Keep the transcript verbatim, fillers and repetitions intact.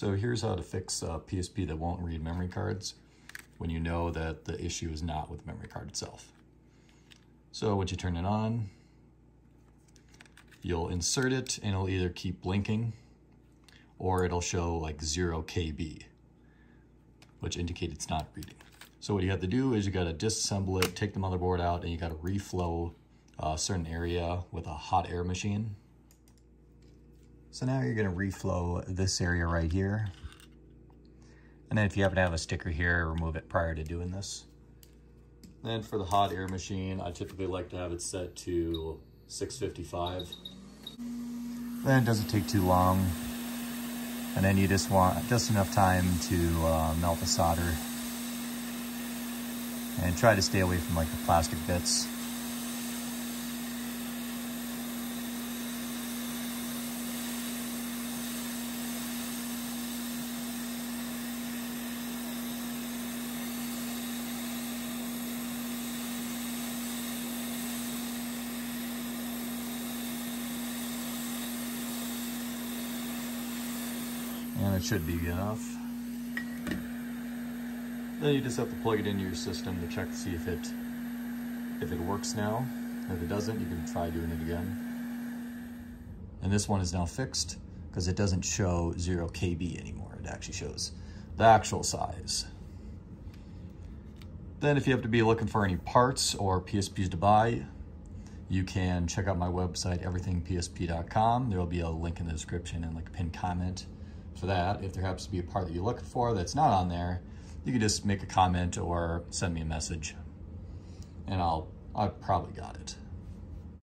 So here's how to fix uh, P S P that won't read memory cards when you know that the issue is not with the memory card itself. So once you turn it on, you'll insert it and it'll either keep blinking or it'll show like zero K B, which indicates it's not reading. So what you have to do is you got to disassemble it, take the motherboard out, and you got to reflow a certain area with a hot air machine. So now you're going to reflow this area right here. And then if you happen to have a sticker here, remove it prior to doing this. Then for the hot air machine, I typically like to have it set to six fifty-five. Then it doesn't take too long. And then you just want just enough time to uh, melt the solder. And try to stay away from like the plastic bits. And it should be good enough. Then you just have to plug it into your system to check to see if it if it works now. If it doesn't, you can try doing it again. And this one is now fixed because it doesn't show zero K B anymore. It actually shows the actual size. Then if you have to be looking for any parts or P S Ps to buy, you can check out my website, everything P S P dot com. There will be a link in the description and like a pinned comment for that. If there happens to be a part that you're looking for that's not on there, you can just make a comment or send me a message and I'll, I've probably got it.